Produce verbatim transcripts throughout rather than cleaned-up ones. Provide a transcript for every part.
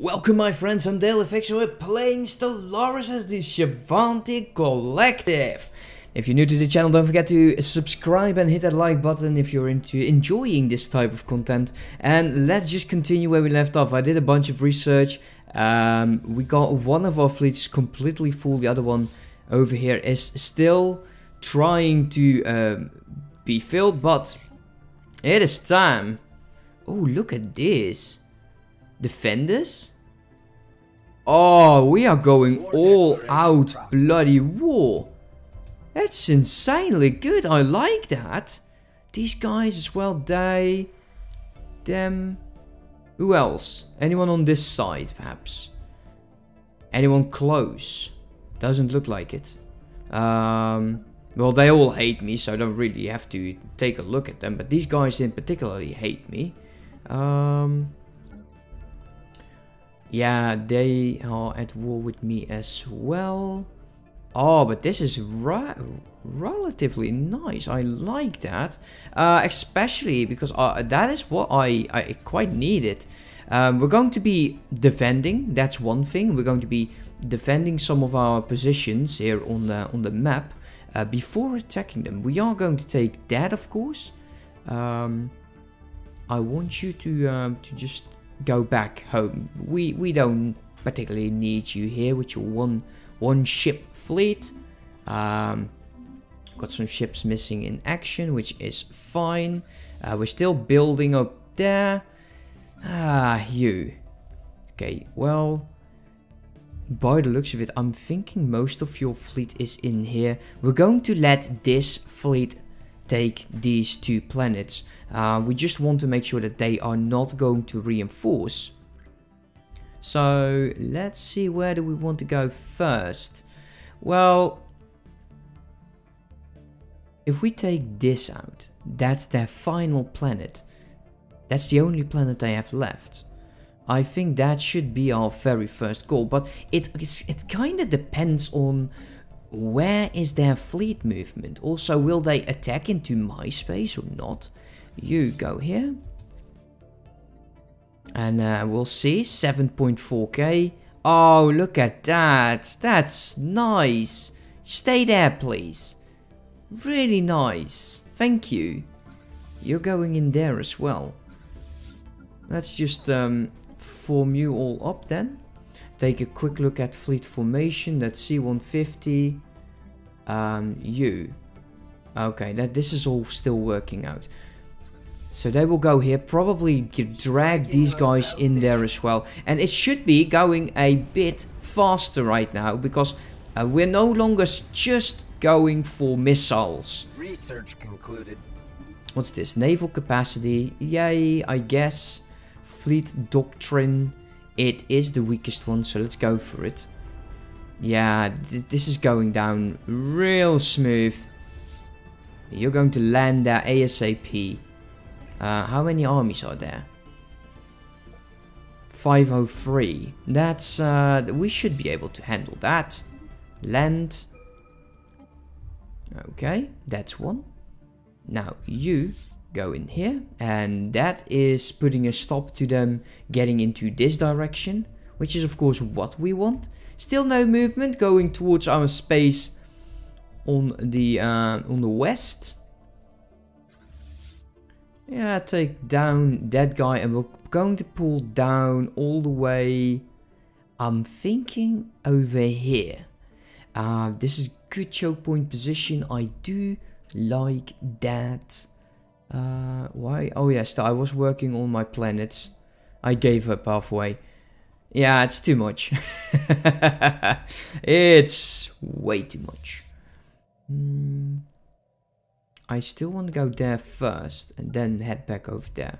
Welcome my friends, I'm DaleFX and we're playing Stellaris as the Cevanti Collective. If you're new to the channel, don't forget to subscribe and hit that like button if you're into enjoying this type of content. And let's just continue where we left off. I did a bunch of research. Um, we got one of our fleets completely full. The other one over here is still trying to um, be filled, but it is time. Oh, look at this. Defenders? Oh, we are going all out bloody war. That's insanely good. I like that. These guys as well, they, them. Who else? Anyone on this side, perhaps? Anyone close? Doesn't look like it. Um, well, they all hate me, so I don't really have to take a look at them. But these guys in particularly hate me. Um... Yeah, they are at war with me as well. Oh, but this is ra relatively nice. I like that. Uh, especially because uh, that is what I, I quite needed. Um, we're going to be defending. That's one thing. We're going to be defending some of our positions here on the, on the map uh, before attacking them. We are going to take that, of course. Um, I want you to, um, to just... go back home. We we don't particularly need you here with your one one ship fleet. Um, got some ships missing in action, which is fine. Uh, we're still building up there. Ah, you. Okay, well, by the looks of it, I'm thinking most of your fleet is in here. We're going to let this fleet take these two planets. Uh, we just want to make sure that they are not going to reinforce. So let's see, where do we want to go first? Well, if we take this out, that's their final planet. That's the only planet they have left. I think that should be our very first goal, but it, it's, it kind of depends on where is their fleet movement. Also, will they attack into my space or not? You go here. And uh, we'll see. seven point four K. Oh, look at that. That's nice. Stay there, please. Really nice. Thank you. You're going in there as well. Let's just um, form you all up then. Take a quick look at fleet formation. That's C one fifty. Um, you. Okay, that this is all still working out. So they will go here. Probably drag these guys in there as well. And it should be going a bit faster right now, because uh, we're no longer just going for missiles. Research concluded. What's this? Naval capacity. Yay, I guess. Fleet doctrine. It is the weakest one, so let's go for it. Yeah, th this is going down real smooth. You're going to land there ASAP. Uh, how many armies are there? five oh three. That's, uh, we should be able to handle that. Land. Okay, that's one. Now, you... go in here, and that is putting a stop to them getting into this direction, which is of course what we want. Still no movement going towards our space on the uh, on the west. Yeah, take down that guy, and we're going to pull down all the way. I'm thinking over here. Uh, this is good choke point position. I do like that. Uh, why? Oh yes, I was working on my planets. I gave up halfway. Yeah, it's too much. It's way too much. Mm. I still want to go there first and then head back over there.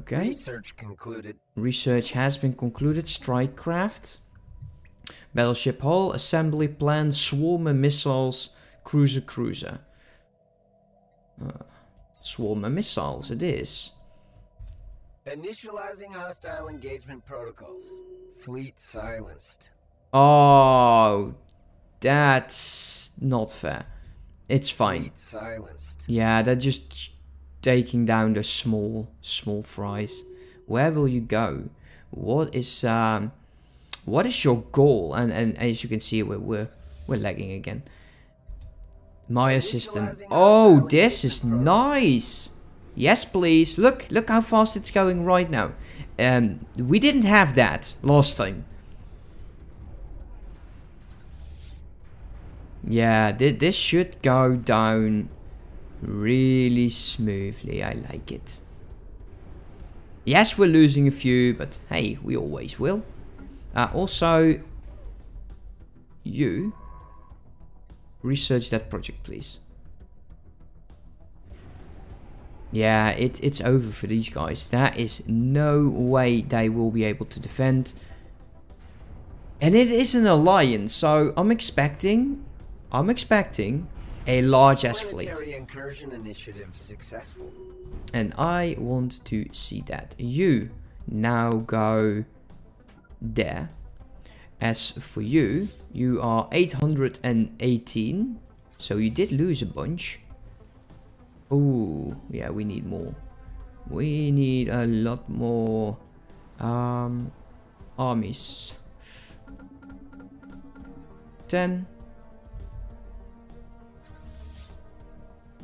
Okay. Research concluded. Research has been concluded. Strikecraft, battleship hull, assembly plan, swarmer missiles. Cruiser, cruiser. Uh, swarm of missiles, it is. Initializing hostile engagement protocols. Fleet silenced. Oh, that's not fair. It's fine. Fleet silenced. Yeah, that just taking down the small, small fries. Where will you go? What is um, what is your goal? And and as you can see, we're we're, we're lagging again. Maya system. Oh, this is nice. Yes, please. Look, look how fast it's going right now. Um, we didn't have that last time. Yeah, th this should go down really smoothly. I like it. Yes, we're losing a few, but hey, we always will. Uh, also, you research that project, please. Yeah, it, it's over for these guys. There is no way they will be able to defend. And it is an alliance, so I'm expecting... I'm expecting a large-ass fleet. Incursion initiative successful. And I want to see that. You now go there. As for you, you are eight hundred eighteen. So you did lose a bunch. Oh, yeah, we need more. We need a lot more um, armies. ten.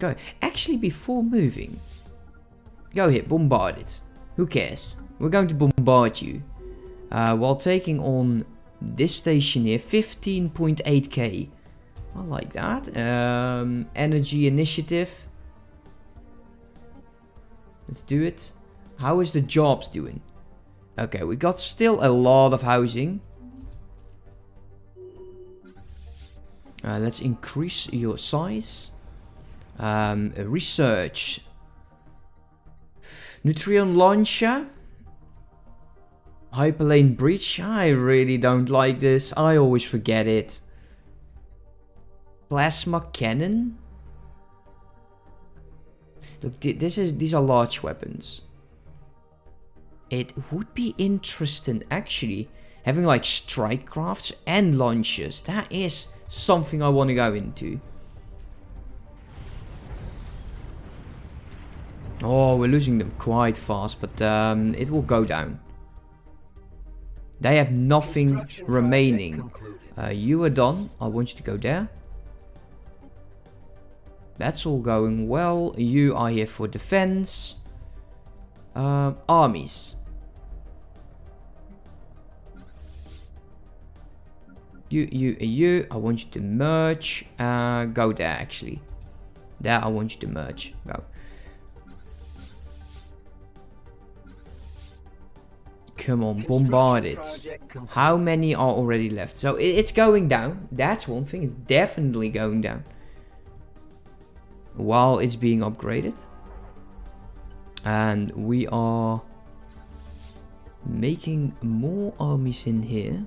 Go. Actually, before moving, go here, bombard it. Who cares? We're going to bombard you. Uh, while taking on this station here, fifteen point eight K. I like that. Um, energy initiative. Let's do it. How is the jobs doing? Okay, we got still a lot of housing. Uh, let's increase your size. Um, research. Neutrion launcher. Hyperlane breach. I really don't like this. I always forget it. Plasma cannon. Look, this is these are large weapons. It would be interesting actually having like strike crafts and launchers. That is something I want to go into. Oh, we're losing them quite fast, but um, it will go down. They have nothing remaining. Uh, you are done. I want you to go there. That's all going well. You are here for defense. Um, armies. You, you, you. I want you to merge. Uh, go there, actually. There, I want you to merge. Go. Come on, bombard it. How many are already left? So it's going down. That's one thing. It's definitely going down. While it's being upgraded. And we are making more armies in here.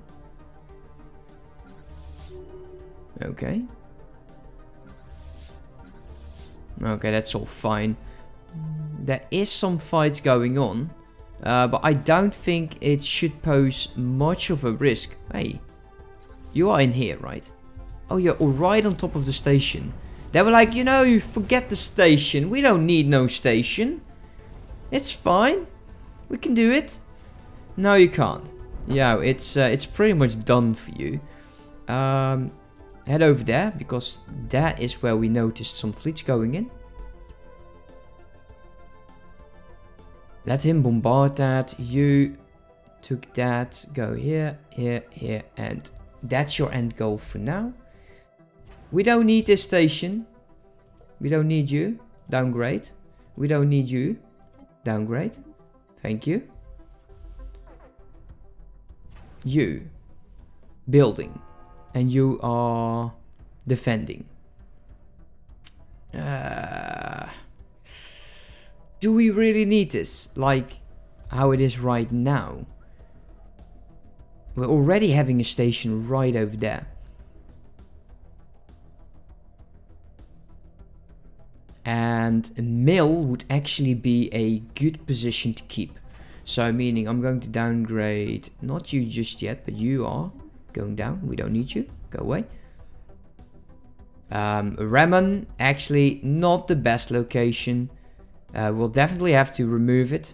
Okay. Okay, that's all fine. There is some fights going on. Uh, but I don't think it should pose much of a risk. Hey, you are in here, right? Oh, you're all right on top of the station. They were like, you know, you forget the station. We don't need no station. It's fine. We can do it. No, you can't. Yeah, it's uh, it's pretty much done for you. Um, head over there, because that is where we noticed some fleets going in. Let him bombard that. You took that. Go here, here, here, and that's your end goal for now. We don't need this station. We don't need you. Downgrade. We don't need you. Downgrade. Thank you. You. Building. And you are defending. Uh... Do we really need this, like how it is right now? We're already having a station right over there. And a mill would actually be a good position to keep. So meaning I'm going to downgrade, not you just yet, but you are going down. We don't need you, go away. Um, Raman, actually not the best location. Uh, we'll definitely have to remove it,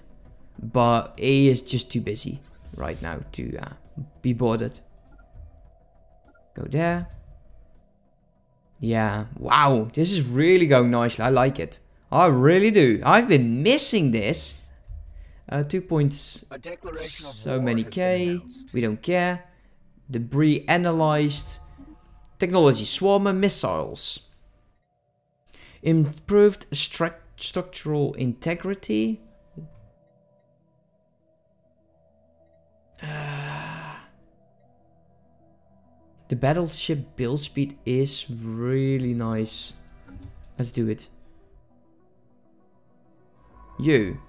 but A is just too busy right now to uh, be bothered. Go there. Yeah, wow, this is really going nicely. I like it. I really do. I've been missing this. Uh, two points, so many K, we don't care. Debris analyzed. Technology, swarmer missiles. Improved stru structural integrity. Uh, the battleship build speed is really nice. Let's do it. You.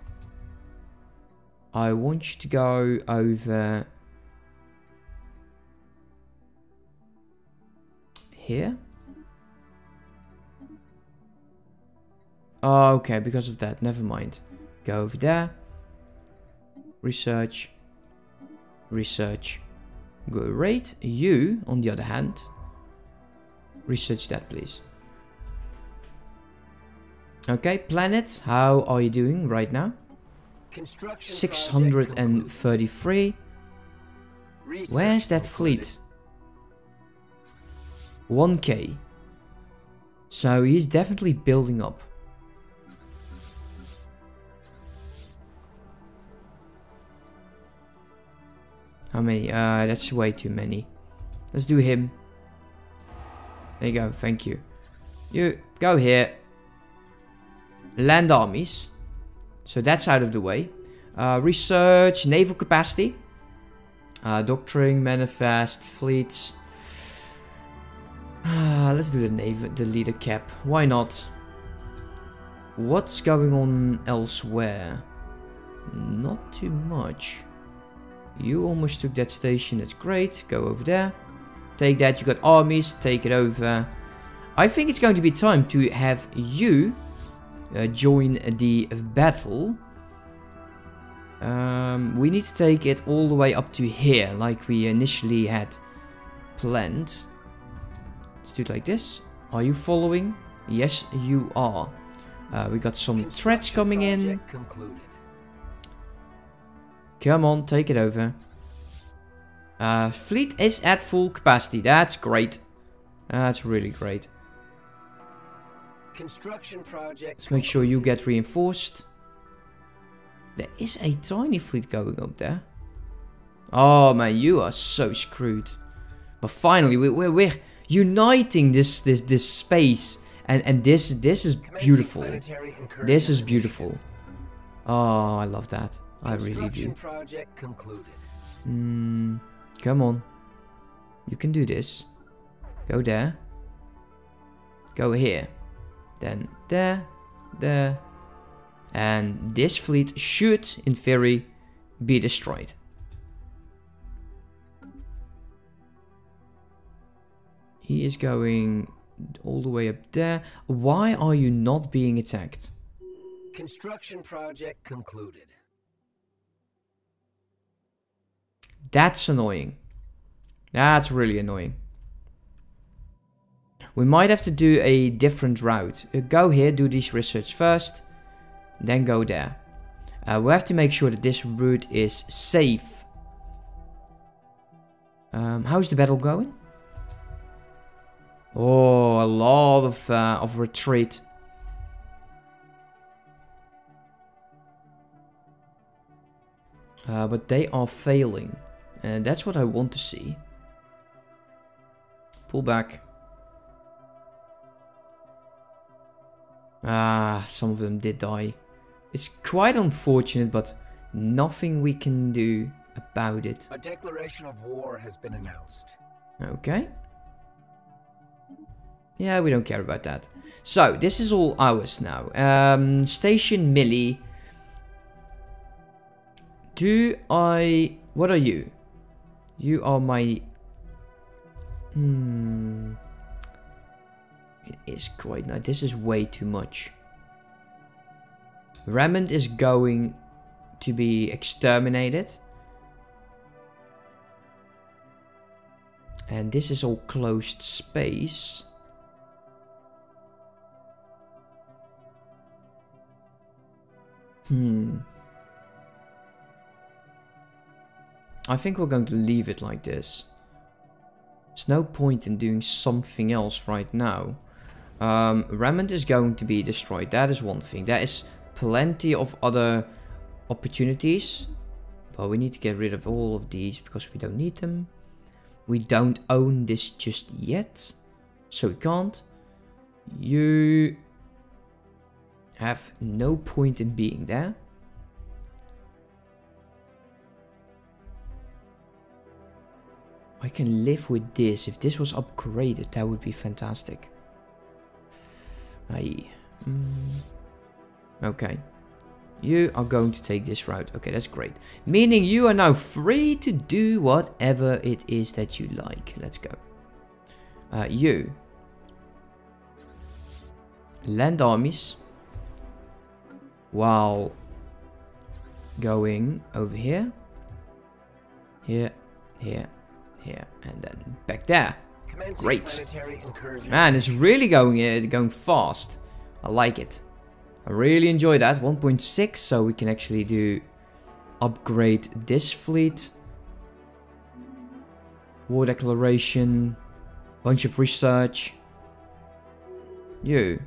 I want you to go over here. Oh, okay, because of that, never mind. Go over there. Research. Research. Great. You, on the other hand, research that, please. Okay, planets, how are you doing right now? six hundred thirty-three. Where's that fleet? one K. So he's definitely building up. How many? Uh, that's way too many. Let's do him. There you go, thank you. You, go here. Land armies. So that's out of the way. Uh, research, naval capacity, uh, doctrine, manifest, fleets. Uh, let's do the naval, the leader cap. Why not? What's going on elsewhere? Not too much. You almost took that station. That's great. Go over there. Take that. You got armies. Take it over. I think it's going to be time to have you. Uh, join the battle. Um, we need to take it all the way up to here, like we initially had planned. Let's do it like this. Are you following? Yes, you are. Uh, we got some threats coming in. Concluded. Come on, take it over. Uh, fleet is at full capacity. That's great. That's really great. Construction project. Let's make sure you get reinforced. There is a tiny fleet going up there. Oh man, you are so screwed. But finally, we're we're, we're uniting this this this space, and and this this is beautiful. This is beautiful. Oh, I love that. I really do. Mm, come on, you can do this. Go there. Go here. Then there, there, and this fleet should, in theory, be destroyed. He is going all the way up there. Why are you not being attacked? Construction project concluded. That's annoying. That's really annoying. We might have to do a different route. Uh, go here, do these research first, then go there. Uh, we have to make sure that this route is safe. Um, how's the battle going? Oh, a lot of, uh, of retreat. Uh, but they are failing. And that's what I want to see. Pull back. Ah, some of them did die. It's quite unfortunate, but nothing we can do about it. A declaration of war has been announced. Okay. Yeah, we don't care about that. So, this is all ours now. Um, Station Millie. Do I... What are you? You are my... Hmm... It is quite nice. This is way too much. Raymond is going to be exterminated. And this is all closed space. Hmm. I think we're going to leave it like this. There's no point in doing something else right now. Um, Remnant is going to be destroyed. That is one thing. There is plenty of other opportunities. But we need to get rid of all of these because we don't need them. We don't own this just yet. So we can't. You have no point in being there. I can live with this. If this was upgraded, that would be fantastic. I, mm, okay. You are going to take this route. Okay, that's great. Meaning you are now free to do whatever it is that you like. Let's go. Uh, you. Land armies. While going over here. Here, here. Here and then back there. Great. Man, it's really going uh, going fast. I like it. I really enjoy that. one point six, so we can actually do upgrade this fleet. War declaration. Bunch of research. You.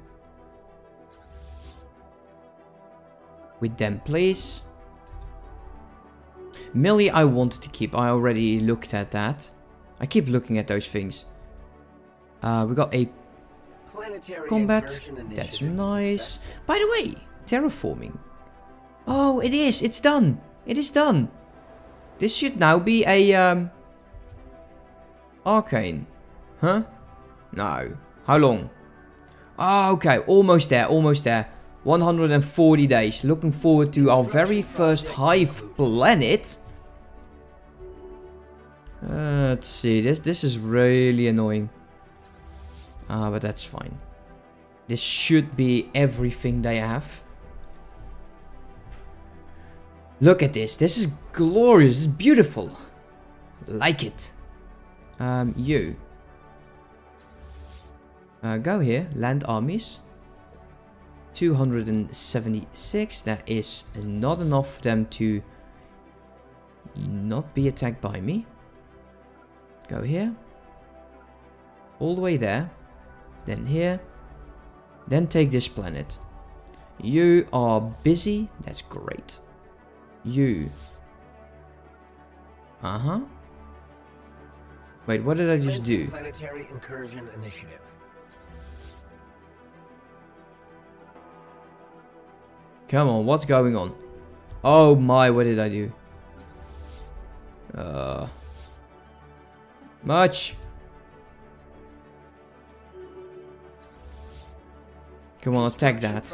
With them, please. Millie, I wanted to keep. I already looked at that. I keep looking at those things. Uh, we got a planetary combat. That's nice. Successful. By the way, terraforming. Oh, it is. It's done. It is done. This should now be a um, arcane. Huh? No. How long? Oh, okay. Almost there. Almost there. one hundred forty days. Looking forward to our very first hive planet. Uh, let's see. This this is really annoying. Ah, uh, but that's fine. This should be everything they have. Look at this. This is glorious. It's beautiful. Like it. Um, you. Uh, go here. Land armies. two hundred seventy-six, that is not enough for them to not be attacked by me. Go here. All the way there. Then here. Then take this planet. You are busy. That's great. You. Uh-huh. Wait, what did I just do? Planetary incursion initiative. Come on, what's going on? Oh my, what did I do? Uh, much. Come on, attack that.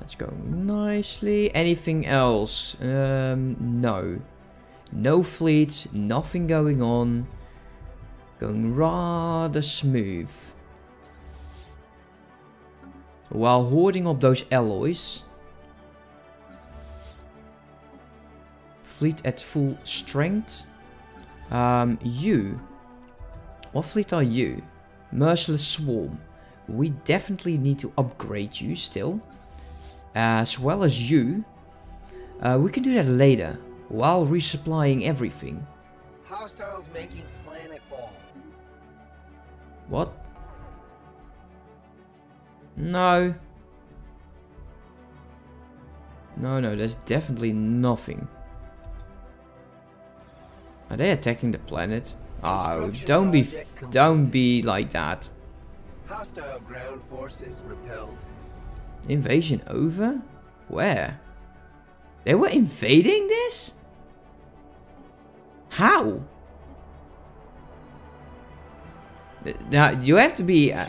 That's going nicely. Anything else? Um, no. No fleets, nothing going on. Going rather smooth. While hoarding up those alloys. Fleet at full strength. Um, you. What fleet are you? Merciless Swarm. We definitely need to upgrade you still. As well as you. Uh, we can do that later. While resupplying everything. Hostiles making planetfall. What? No. No, no, there's definitely nothing. Are they attacking the planet? Oh, don't be, don't be like that. Hostile ground forces repelled. Invasion over? Where? They were invading this? How? Now, you have to be, uh,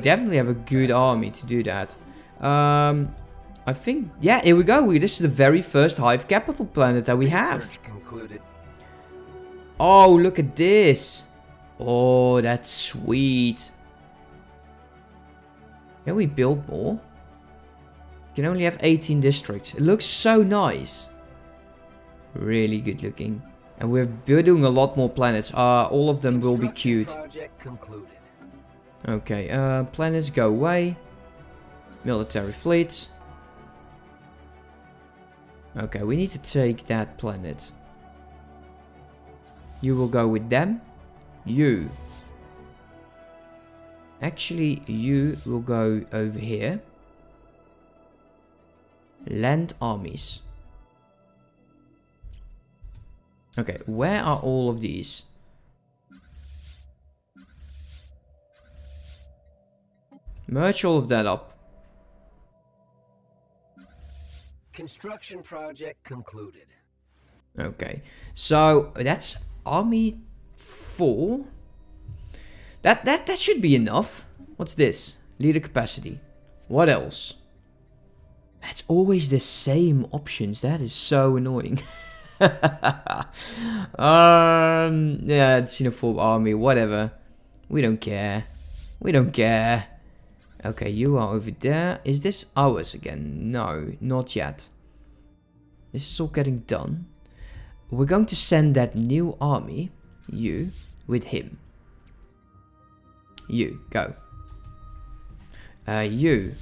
definitely have a good army to do that. Um, I think, yeah, here we go. We, this is the very first hive capital planet that we have. Oh, look at this. Oh, that's sweet. Can we build more? We can only have eighteen districts. It looks so nice. Really good looking. And we're building a lot more planets. Uh, all of them will be cute. Okay, uh, planets go away. Military fleets. Okay, we need to take that planet. You will go with them. You. Actually, you will go over here. Land armies. Okay, where are all of these? Merge all of that up. Construction project concluded. Okay, so that's army four. That that that should be enough. What's this? Leader capacity. What else? That's always the same options. That is so annoying. um, yeah, xenophobe army, whatever. We don't care. We don't care. Okay, you are over there. Is this ours again? No, not yet. This is all getting done. We're going to send that new army, you, with him. You, go. Uh, you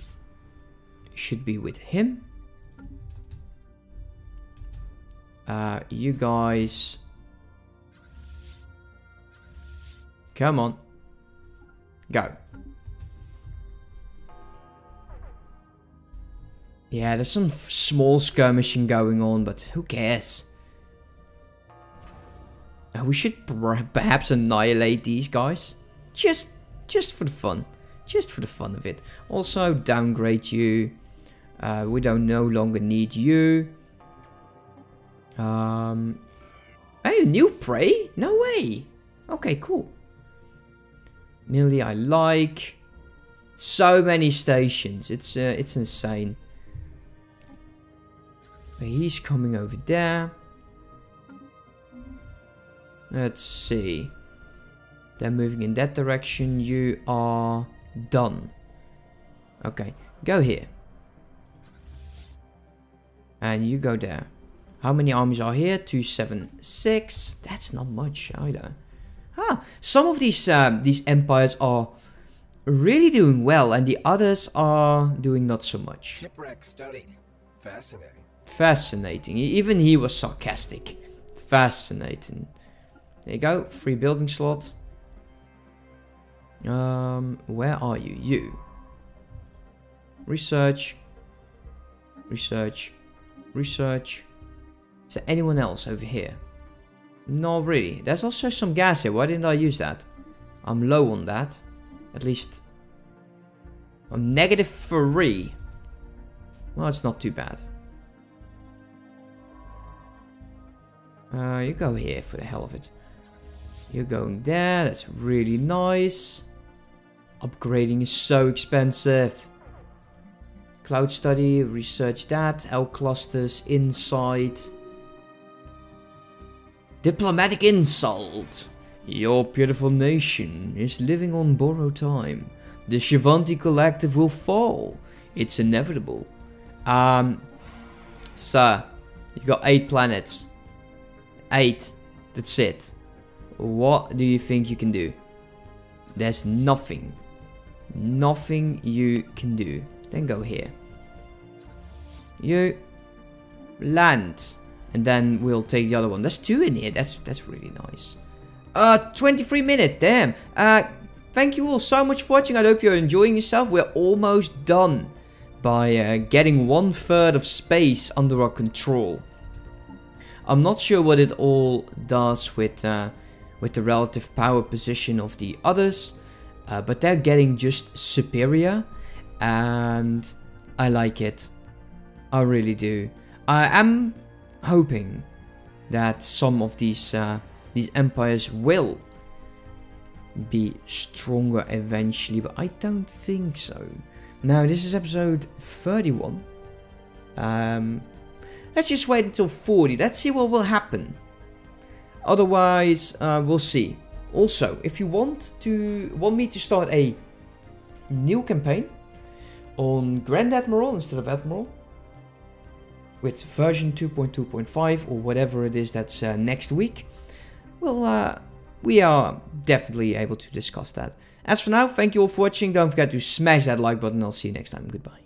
should be with him. Uh, you guys... Come on. Go. Yeah, there's some small skirmishing going on, but who cares? Uh, we should perhaps annihilate these guys. Just, just for the fun. Just for the fun of it. Also, downgrade you. Uh, we don't no longer need you. Um, hey, new prey? No way. Okay, cool. Millie, I like. So many stations. It's, uh, it's insane. He's coming over there. Let's see. They're moving in that direction. You are done. Okay, go here. And you go there. How many armies are here? two seven six. That's not much either. Ah, some of these um, these empires are really doing well, and the others are doing not so much. Shipwreck studied. Fascinating. Fascinating. Even he was sarcastic. Fascinating. There you go. Free building slot. Um, where are you? You. Research. Research. Research. Is there anyone else over here? Not really. There's also some gas here. Why didn't I use that? I'm low on that. At least I'm negative three. Well, it's not too bad. Uh, you go here for the hell of it. You're going there. That's really nice. Upgrading is so expensive. Cloud study, research that. L clusters, insight. Diplomatic insult. Your beautiful nation is living on borrowed time. The Cevanti Collective will fall. It's inevitable. Um, sir, you got eight planets. Eight. That's it. What do you think you can do? There's nothing. Nothing you can do. Then go here. You land. And then we'll take the other one. There's two in here. That's that's really nice. Uh, twenty-three minutes. Damn. Uh, thank you all so much for watching. I hope you're enjoying yourself. We're almost done by uh, getting one third of space under our control. I'm not sure what it all does with uh, with the relative power position of the others, uh, but they're getting just superior, and I like it. I really do. I am hoping that some of these uh, these empires will be stronger eventually, but I don't think so. Now, this is episode thirty-one. Um... Let's just wait until forty. Let's see what will happen. Otherwise, uh, we'll see. Also, if you want to want me to start a new campaign on Grand Admiral instead of Admiral, with version two point two point five or whatever it is that's uh, next week, well, uh, we are definitely able to discuss that. As for now, thank you all for watching. Don't forget to smash that like button. I'll see you next time. Goodbye.